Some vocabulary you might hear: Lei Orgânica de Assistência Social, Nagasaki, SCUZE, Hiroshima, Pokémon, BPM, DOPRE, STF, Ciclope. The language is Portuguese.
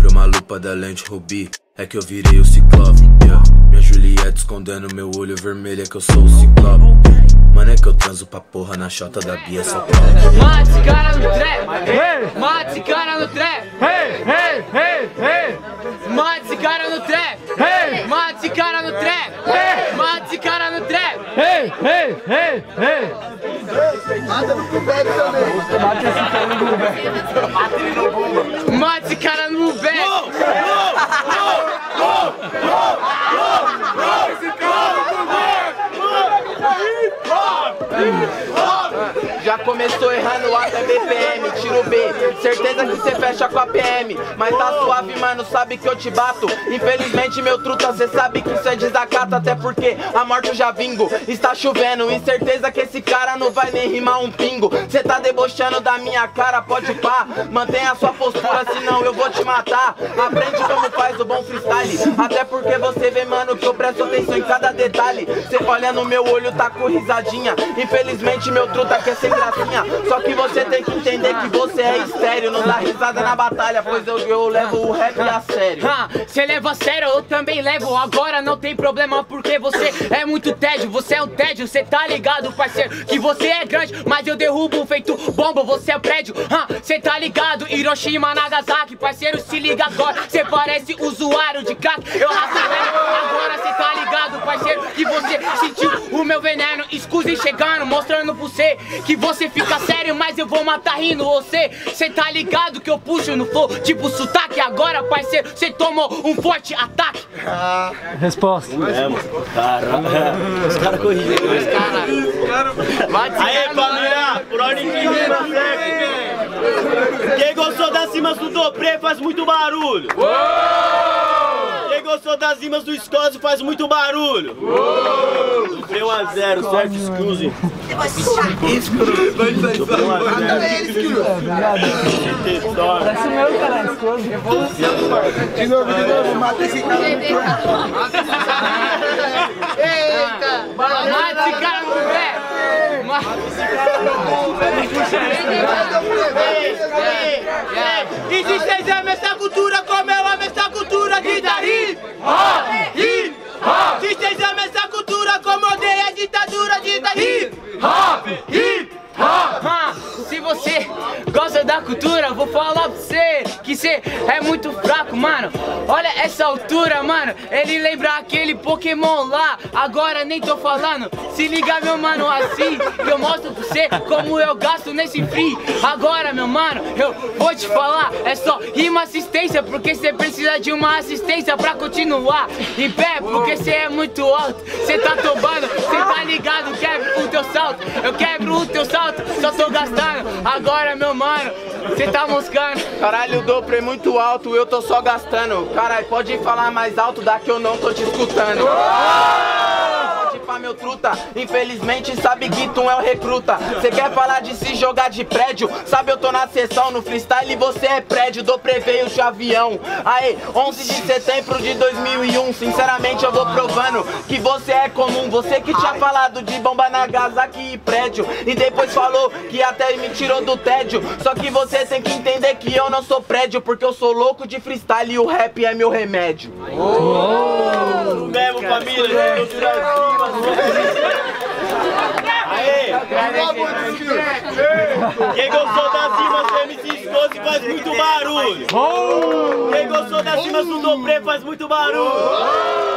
Comprei uma lupa da lente rubi, é que eu virei o Ciclope, yeah. Minha Juliette escondendo meu olho vermelho, é que eu sou o Ciclope. Mano, é que eu transo pra porra na chota da Bia, só pode. Mata esse cara no trap, mata esse cara no trap, mata esse cara no trap, mata esse cara no trap, mata esse cara no trap. Mata no Kubek também. Mata esse cara no Kubek. Mata ele no Kubek. Mata esse cara no Kubek. Já começou errando a BPM, tiro B, certeza que cê fecha com a PM. Mas tá suave, mano, sabe que eu te bato. Infelizmente, meu truta, cê sabe que isso é desacato. Até porque a morte eu já vingo, está chovendo. E certeza que esse cara não vai nem rimar um pingo. Cê tá debochando da minha cara, pode pá. Mantenha a sua postura, senão eu vou te matar. Aprende como faz o bom freestyle. Até porque você vê, mano, que eu presto atenção em cada detalhe. Cê olha no meu olho, tá com risadinha. Infelizmente, meu truta quer ser gracinha. Só que você tem que entender que você é estéreo. Não dá risada na batalha, pois eu levo o rap a sério. Você leva a sério, eu também levo. Agora não tem problema, porque você é muito tédio. Você é um tédio, cê tá ligado, parceiro, que você é grande, mas eu derrubo feito bomba, você é prédio. Cê tá ligado, Hiroshima, Nagasaki. Parceiro, se liga agora, cê parece usuário de crack. Eu raço velho, agora cê tá ligado, parceiro, que você sentiu o meu veneno. SCUZE chegando, mostrando pra você que você fica sério, mas eu vou matar rindo você. Cê tá ligado que eu puxo no flow, tipo sotaque. Agora, parceiro, cê tomou um forte ataque. Resposta. Os caras corrigiram. Aê, família, por ordem de primeira, segue. Quem gostou das rimas do Dopre faz muito barulho. Quem gostou das rimas do SCUZE faz muito barulho. Deu 1 a 0, certo, SCUZE? De novo, mata esse cara. Eita! Mata esse cara no pé! Mata esse cara no pé! E se vocês amam essa cultura, como eu amo essa cultura de dar hip hop! Se vocês amam essa cultura, como eu odeio a ditadura de dar hip hop! Se você gosta da cultura, vou falar pra você que você é muito fraco, mano. Olha essa altura, mano, ele lembra aquele Pokémon lá. Agora nem tô falando, se liga, meu mano, assim que eu mostro pra você como eu gasto nesse free. Agora, meu mano, eu vou te falar, é só rima assistência, porque você precisa de uma assistência pra continuar em pé, porque você é muito alto. Você tá tombando, você tá ligado, quebra o teu salto. Eu quebro o teu salto, só tô gastando. Agora, meu mano, você tá moscando. Caralho, o Dopre é muito alto, eu tô só gastando. Caralho, pode falar mais alto, dá que eu não tô te escutando. Pode pá, meu truta, infelizmente sabe que tu é o recruta. Cê quer falar de se jogar de prédio? Sabe, eu tô na sessão, no freestyle você é prédio. Dopre veio o chavião. Aê, 11 de setembro de 2001. Sinceramente eu vou provando que você é comum. Você que tinha falado de bomba na Nagasaki e prédio, e depois falou que até me tirou do tédio. Só que você tem que entender que eu não sou prédio, porque eu sou louco de freestyle e o rap é meu remédio. Mesmo, família, eu tiro as rimas. Quem gostou das rimas do MC SCUZE faz muito barulho. Quem gostou das rimas do Dopre faz muito barulho.